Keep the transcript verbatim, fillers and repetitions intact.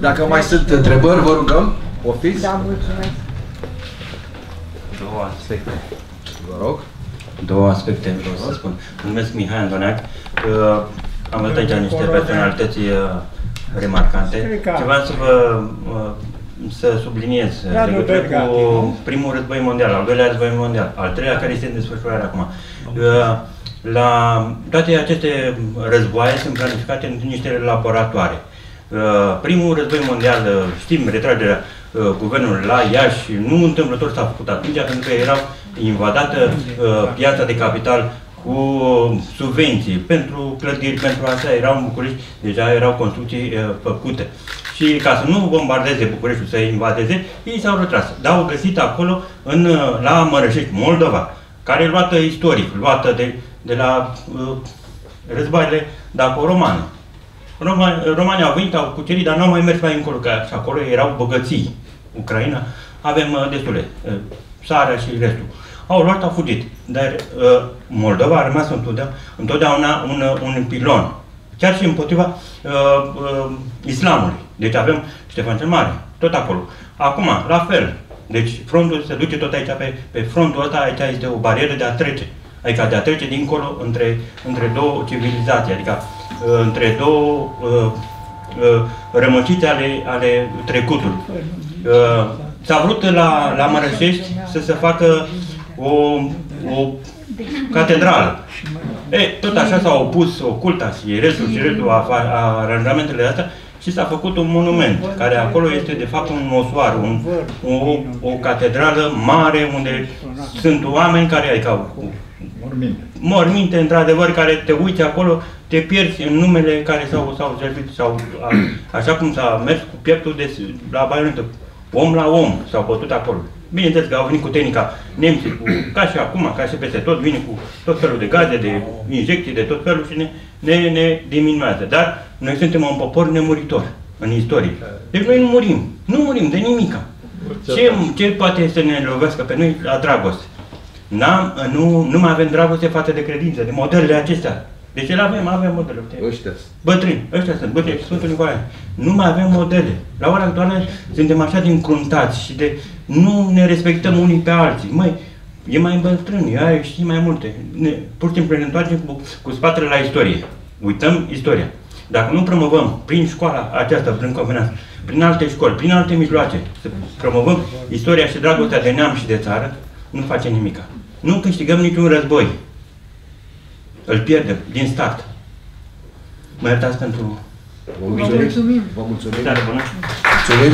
Dacă mai sunt întrebări, vă rugăm, poftiți? Da, mulțumesc. Două aspecte. Vă rog. Două aspecte vreau să spun. Numesc Mihai Andonac. Uh, am văzut aici niște personalități uh, remarcante. Ce vreau să vă uh, să subliniez legătură cu primul război mondial, al doilea război mondial, al treilea care este în desfășurare acum. Uh, la toate aceste războaie sunt planificate în niște laboratoare. Primul război mondial, știm, retragerea uh, guvernului la Iași, nu întâmplător s-a făcut atunci, pentru că era invadată uh, piața de capital cu subvenții pentru clădiri, pentru asta erau în București, deja erau construcții uh, făcute. Și ca să nu bombardeze Bucureștiul, să invadeze, ei s-au retras. Dar au găsit acolo, în, la Mărășești, Moldova, care e luată istoric, luată de, de la uh, războaiele daco-romane. Romanii au venit, au cucerit, dar n-au mai mers mai încolo, că și acolo erau bogății. Ucraina, avem destule, țara și restul. Au luat, au fugit, dar Moldova a rămas întotdeauna un, un pilon, chiar și împotriva uh, uh, islamului. Deci avem Ștefan cel Mare, tot acolo. Acum, la fel, deci frontul se duce tot aici, pe, pe frontul ăsta, aici este o barieră de a trece, adică de a trece dincolo între, între două civilizații, adică între două uh, uh, rămăciți ale, ale trecutului. Uh, S-a vrut la, la Mărășești să se facă o, o catedrală. E, tot așa s-a opus oculta și restul și restul a, a aranjamentele astea și s-a făcut un monument, care acolo este de fapt un mosoar, un, o, o catedrală mare unde sunt oameni care, adică, au morminte, morminte într-adevăr, care te uiți acolo, te pierzi în numele care s-au servit, sau așa cum s-a mers cu pieptul de, la baionetă, om la om, s-au bătut acolo. Bineînțeles că au venit cu tehnica nemții, cu, ca și acum, ca și peste tot, vine cu tot felul de gaze, de injecții, de tot felul și ne, ne, ne diminuează. Dar noi suntem un popor nemuritor în istorie. Deci noi nu murim, nu murim de nimica. Ce, ce poate să ne lovească pe noi la dragoste? Nu, nu mai avem dragoste față de credință, de modelele acestea. Deci el avem, avem modele. Ăștia. Bătrâni, ăștia sunt, bătrâni, Sfântul Nicolae. Nu mai avem modele. La ora actuală suntem așa de încruntați și de nu ne respectăm unii pe alții. Măi, e mai bătrân, ea știe mai multe. Ne, pur și simplu ne întoarcem cu, cu spatele la istorie. Uităm istoria. Dacă nu promovăm prin școala aceasta, prin convenanță, prin alte școli, prin alte mijloace, să promovăm istoria și dragostea de neam și de țară, nu facem nimica. Nu câștigăm niciun război. Îl pierdem din start. Mă iertați pentru... Vă mulțumim! Vă mulțumim! Vă mulțumim!